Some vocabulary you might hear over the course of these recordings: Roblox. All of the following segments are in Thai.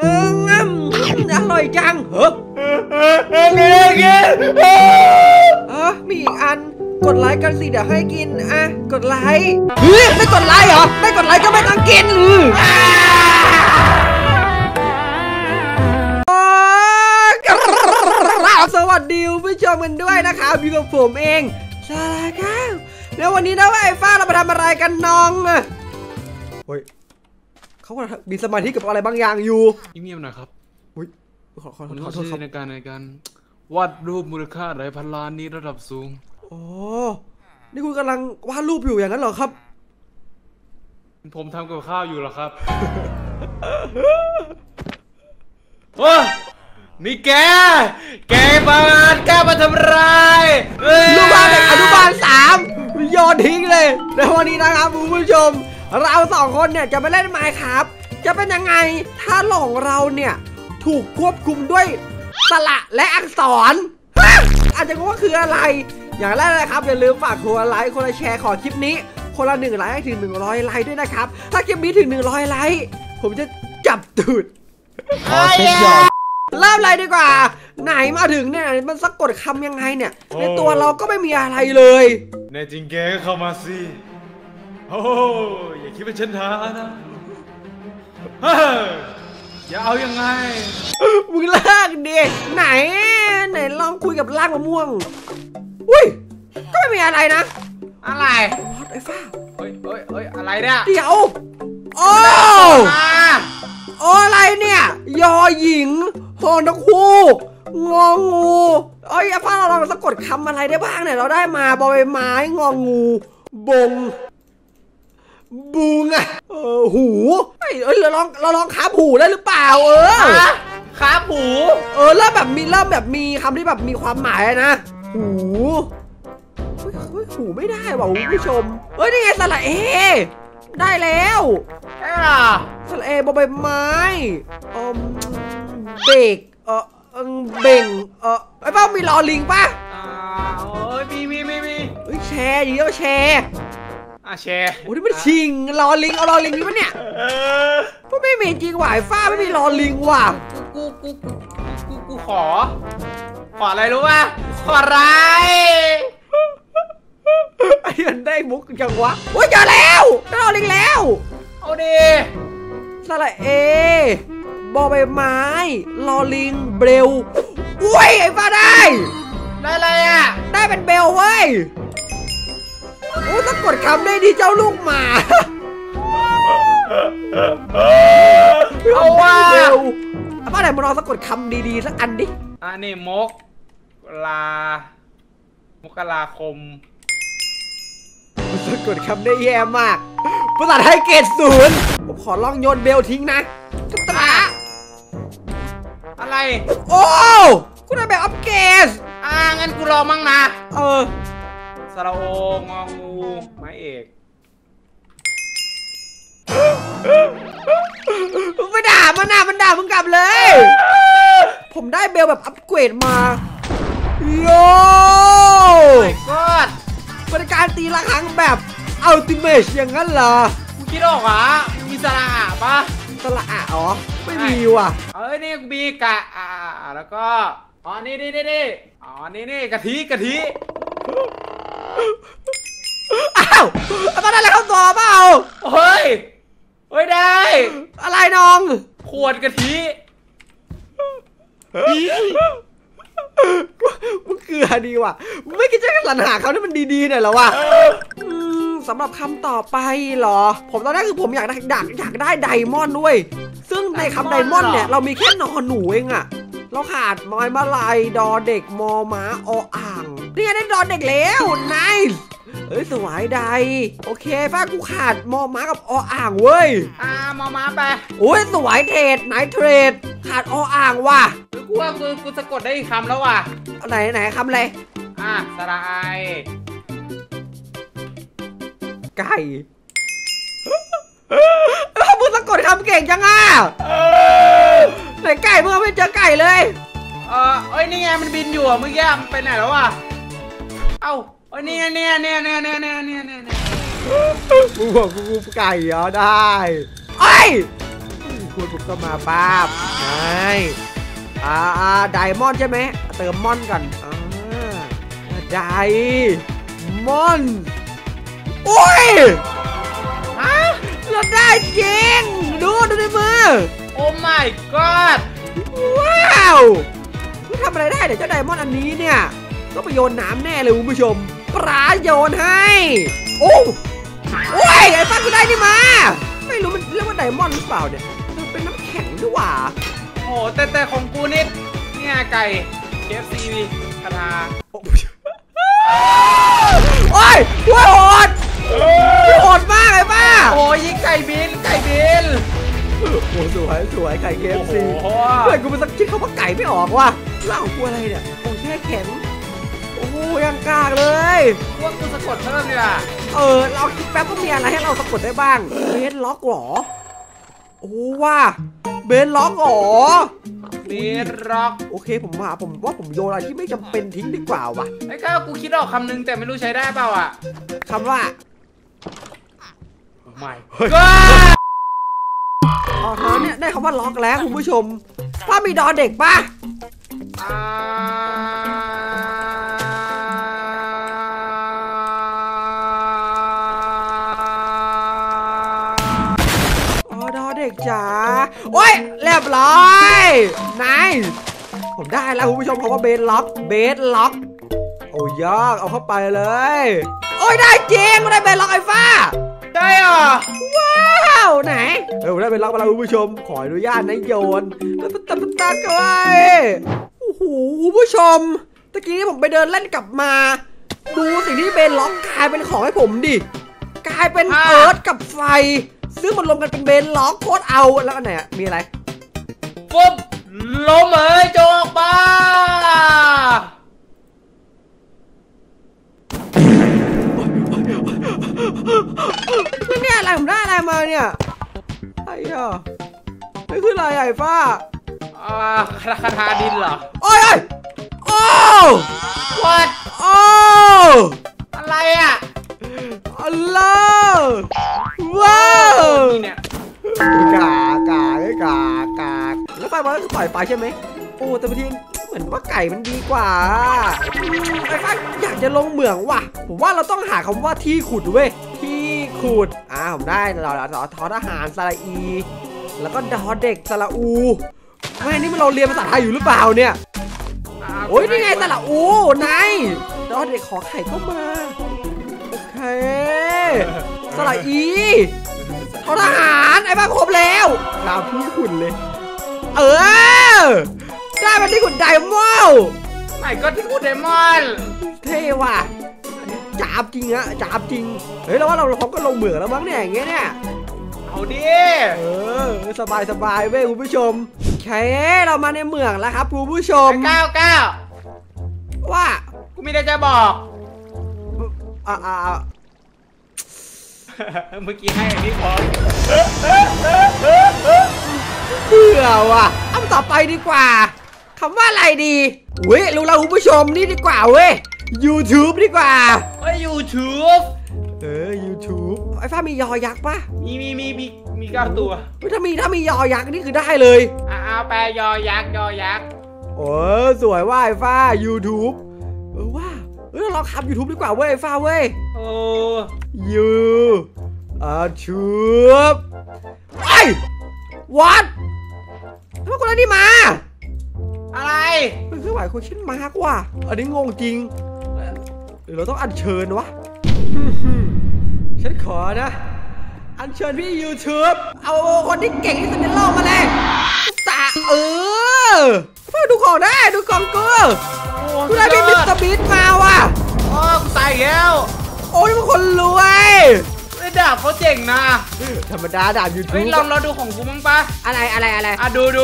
อร่อยจังเหรออ๋อมีอีกอันกดไลค์กันสิเดี๋ยวให้กินอ่ะกดไลค์ไม่กดไลค์เหรอไม่กดไลค์ก็ไม่ต้องกินสวัสดีผู้ชมกันด้วยนะคะพี่กับผมเองสาระเก้าแล้ววันนี้นะว่าไอ้ฟ้าเราไปทำอะไรกันน้องเฮ้ยเขากำลังมีสมาธิกับอะไรบางอย่างอยู่เงียบๆหน่อยครับอุ้ยขอโทษครับในการวาดรูปมูลค่าหลายพันล้านนี้ระดับสูงโอ้นี่คุณกำลังวาดรูปอยู่อย่างนั้นเหรอครับผมทำกับข้าวอยู่เหรอครับว้านี่แกประมาณกล้ามาทำร้ายลูกบ้านเด็กอนุบาล3โยนทิ้งเลยในวันนี้นะครับคุณผู้ชมเรา2คนเนี่ยจะไปเล่นไมค์ครับจะเป็นยังไงถ้าหลงเราเนี่ยถูกควบคุมด้วยสระและอักษรอาจจะว่าคืออะไรอย่างแรกเลยครับอย่าลืมฝากคนละไลค์คนละแชร์ขอคลิปนี้คนละ1 ไลค์ให้ถึง100ไลค์ด้วยนะครับถ้าคลิปนี้ถึง100ไลค์ผมจะจับตูดขอเช็คยอดเริ่มเลยดีกว่าไหนมาถึงเนี่ยมันสะกดคำยังไงเนี่ยในตัวเราก็ไม่มีอะไรเลยในจริงแกก็เข้ามาสิโอ้อย่าคิดว่าฉันท้านะอย่าเอายังไงมึงเลิกดิไหนลองคุยกับร่างมะม่วงอุ้ยก็ไม่มีอะไรนะอะไรพอดไอ้ฟ้าเฮ้ยอะไรเนี่ยเดี๋ยวโอ้อะไรเนี่ยยอหญิงหอนกฮูกงองูเอ้ยฟ้าเราลองสะกดคำอะไรได้บ้างเนี่ยเราได้มาบอใบไม้งองูบงบูงอะหูเอ้ยเราลองขาผูได้หรือเปล่าขาผูเริ่มแบบมีคำที่แบบมีความหมายนะหูไม่ได้ว่ะคุณผู้ชมเอ้ยนี่ไงสระเอได้แล้วสระเอบอใบไม้เบกเบ่งไอ้บ้ามีรอลิงป่ะโอ้ยมีเฮ้ยแชร์อย่างเดียวแชร์โอ้ยมันชิงรอลิงเอารอลิงมีปะเนี่ยก็ไม่มีจริงว่ะไอ้ฟ้าไม่มีรอลิงว่ะกูขออะไรรู้ป่ะขออะไรไอ้ยันได้มุกจังวะโอ้ยเจอแล้วรอลิงแล้วเอาดิสระเอบอใบไม้ลอลิงเบลอุ้ยไอ้ฟ้าได้อะไรอ่ะได้เป็นเบลเว้ยโอ้ต้องกดคำได้ดีเจ้าลูกหมาเอาว่าเบลเอาว่าไหนมาลองสะกดคำดีๆสักอันดิอันนี้มกราคมสะกดคำได้แย่มากภาษาไทยเกรด0ผมขอลองโยนเบลทิ้งนะตาอะไรโอ้คุณเอาแบบอัพเกรดงั้นกูลองมั่งนะสระโององูไม้เอกไม่ด่ามันนะมันด่ามึงกลับเลยผมได้เบลแบบอัพเกรดมาโย่เป็นการตีละครั้งแบบอัลติเมทอย่างนั้นเหรอคิดออกวะมีสระอะปะสระอะอ๋อไม่มีว่ะเอ้ยนี่บีกะแล้วก็อ๋อนี่อ๋อนี่กะทิอ้าวมาได้แล้วเข้าตัวเปล่าเฮ้ยได้อะไรน้องขวดกะทิมึงเกลือดีว่ะไม่คิดจะสรรหาเขาที่มันดีๆหน่อยหรอวะสำหรับคำต่อไปเหรอผมตอนแรกคือผมอยากได้ไดมอนด์ด้วยซึ่งในคำไดมอนด์เนี่ยเรามีแค่นอนหนูเองอะเราขาดมอยมะลายดอเด็กมอม้าออ่างนี่ไงได้ดอเด็กแล้วนายสวยไดโอเคป้ากูขาดมอม้ากับออ่างเว้ยมอม้าไปโอ้ยสวยเทรดนายเทรดขาดออ่างว่ะกูสะกดได้อีกคำแล้วว่ะไหนคำอะไรสระไอไก่มึงสะกดคำเก่งจังอ่ะไหนไก่มึงไม่เจอไก่เลยเอ้ยนี่ไงมันบินอยู่เมื่อกี้มันไปไหนแล้ววะเอ้าเอ้ยนี่ไงเนี่ยมึงบอกกูไก่เหรอได้เอ้ย คูณปุ๊บก็มาป้าบใช่ไดมอนด์ใช่ไหมเติมมอนก่อนไดมอนด์โอ้ยเราได้จริงดูในมือโอ้ my god ว้าวทำอะไรได้เดี๋ยวเจ้าไดมอนด์อันนี้เนี่ยก็ไปโยนน้ำแน่เลยคุณผู้ชมปลาโยนให้โอ้ยไอ้ป้ากูได้นี่มาไม่รู้มันเรียกว่าไดมอนด์หรือเปล่าเนี่ยมันเป็นน้ำแข็งด้วยว่ะโอ้แต่ของกูนิดเนี่ยไก่ KFC มีคาถาโอ้ยโอ้ยโหดโหดมากไอ้ป้าโอ้ยยิงไก่บินโอ้สวยไก่ KFC เพื่อนกูมันสักคิดเขาว่าไก่ไม่ออกว่ะเล่ากูอะไรเนี่ยโอ้แช่แข็งโอ้ยังกากเลยว่ากูสะกดเพิ่มเลยอะเราคิดแป๊บก็มีอะไรให้เราสะกดได้บ้างเบนล็อกหรอโอ้ว่าเบนล็อกหรอเบนล็อกโอเคผมว่าผมโยนอะไรที่ไม่จำเป็นทิ้งดีกว่าว่ะไอ้ข้าวกูคิดออกคำนึงแต่ไม่รู้ใช้ได้เปล่าอะคำว่าไม่อ๋อเนี่ยได้คำว่าล็อกแล้วคุณผู้ชมป้ามีดอเด็กป่ะดอเด็กจ๋าโอ้ยเรียบร้อยนายผมได้แล้วคุณผู้ชมคำว่าเบสล็อกโอ้ยากเอาเข้าไปเลยโอ้ยได้จริงได้เบสล็อกไอ้ฟ้าได้เหรอว้าวไหนได้เป็นล็อกมาแล้วคุณผู้ชมขออนุญาตนะโยนตัดกันไปโอ้โหคุณผู้ชมตะกี้นี้ผมไปเดินเล่นกลับมาดูสิ่งที่เป็นล็อกกลายเป็นของให้ผมดิกลายเป็นเอิร์ธกับไฟซื้อมันรวมกันเป็นเบนล็อกโคตรเอาแล้วอันไหนอ่ะมีอะไรปุ๊บลมเอ้ยโจกป้าแล้วเนี่ยอะไรผมได้อะไรมาเนี่ยไอ้ย่าไม่ขึ้นอะไรใหญ่ฟ้าคาถาดินเหรอโอ้ยโอ้วัดโอ้อะไรอ่ะอะไรว้าวกากแล้วไปมันก็ปล่อยไปใช่ไหมโอ้แต่บางทีเหมือนว่าไก่มันดีกว่าไอ้ข้าอยากจะลงเหมืองว่ะผมว่าเราต้องหาคำว่าที่ขุดเว้ยที่ขุดผมได้เราทอทหารสระอีแล้วก็ดอเด็กสระอูแม่นี่มันเราเรียนภาษาไทยอยู่หรือเปล่าเนี่ยโอ้ยนี่ไงสระอูนายดอเด็กขอไข่ก็มาโอเคสระอีทหารไอ้บ้าครบแล้วตามที่ขุดเลยได้มาที่ขุดไดมอนด์ไหนก็ที่ขุดไดมอนด์เท่ว่ะจับจริงอะจับจริงเฮ้ยเราว่าเราพร้อมก็ลงเหมืองแล้วมั้งเนี่ยอย่างเงี้ยเนี่ยเอาดิสบายเว้ยคุณผู้ชมแค่เรามาในเหมืองแล้วครับคุณผู้ชมก้าวว่ากูมีอะไรจะบอกเมื่อกี้ให้อันนี้พอเบื่อว่ะเอาต่อไปดีกว่าคำว่าอะไรดีเว้ยรู้แล้วคุณผู้ชมนี่ดีกว่าเว้ย YouTube ดีกว่าเฮ้ย YouTube YouTube ไอ้ฟ้ามียอยักษ์ปะมี9ตัวถ้ามียอยักษ์นี่คือได้เลยเอาไปยอยักษ์โอ้สวยว่าไอ้ฟ้า YouTube ว่าเราทำ YouTube ดีกว่าเว้ยฟ้าเว้ยYouTube ไอ้วัดทำไมคนนี้มาอะไรมันคือหมายคนชิ้นมากว่ะอันนี้งงจริงหรือเราต้องอัญเชิญวะฉันขอนะอัญเชิญพี่ YouTube เอาคนที่เก่งที่สุดในโลกมาเลยสะเพื่อดูของได้ดูของกูกูได้พี่มิสเตอร์บีทมาว่ะอ๋อกูตายแล้วโอ้ยมันคนรวยดาบเขาเจ๋งนะธรรมดาดาบ YouTube เราดูของกูมั้งปะอะไรอ่ะดูดู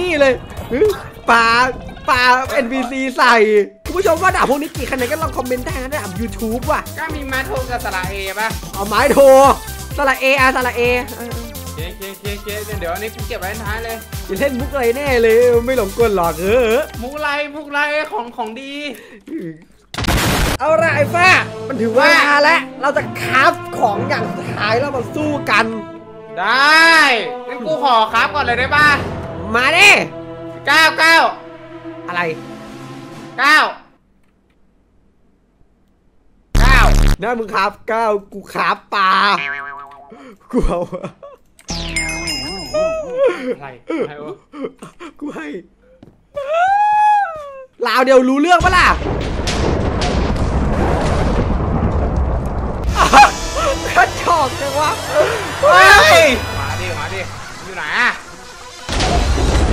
นี่เลยปลา NPC ใส่คุณผู้ชมว่าดาบพวกนี้กี่คะแนนก็ลองคอมเมนต์ได้นะดาบ YouTube ว่ะก็มีไม้โทกับสระเอป่ะเอาไม้โทสระเอเดี๋ยวนี้กูเก็บไว้ท้ายเลยจะเล่นมุกอะไรแน่เลยไม่หลงกลหรอกมุกไรของดี เอาละไอ้ฟ้ามันถือว่าแล้วเราจะคราฟของอย่างสุดท้ายแล้วมาสู้กันได้งั้นกูขอคราฟก่อนเลยได้ป่ะมาดิ9อะไร9นั่นมึงคราฟ9กูคราฟปลากูเอาอะไรกูให้ลาวเดียวรู้เรื่องปะล่ะกระจอกจังวะมาดิอยู่ไหนอะ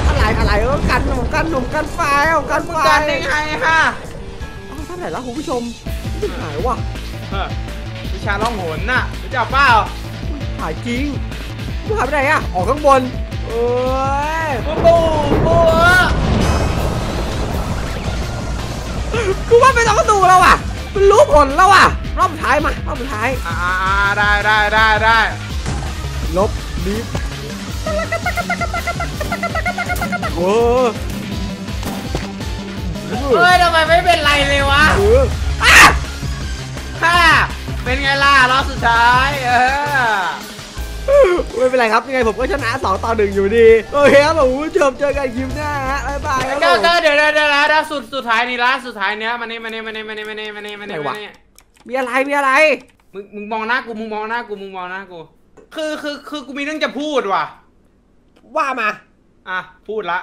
อะไรกันไฟกันยังไงฮะท่านไหนล่ะคุณผู้ชมที่หายวะวิชาล่องหนน่ะรู้จักเปล่าหายจริงหายไปไหนอะออกข้างบนเอ้ยปูกูว่าไปต้องดูเราอะมันรู้ผลแล้วอะรอบสุดท้ายมารอบสุดท้ายได้ลบลิฟโอ้เฮ้ยทำไมไม่เป็นไรเลยวะค่ะเป็นไงล่ะรอบสุดท้ายไม่เป็นไรครับยังไงผมก็ชนะ2-1อยู่ดีโอเคครับผมผู้ชมเจอกันคลิปหน้าฮะบ๊ายบายครับเดี๋ยวแล้วสุดท้ายนี่ละสุดท้ายเนี้ยมันนี่วะมีอะไรมึงมองหน้ากูคือกูมีเรื่องจะพูดว่ะว่ามาพูดละ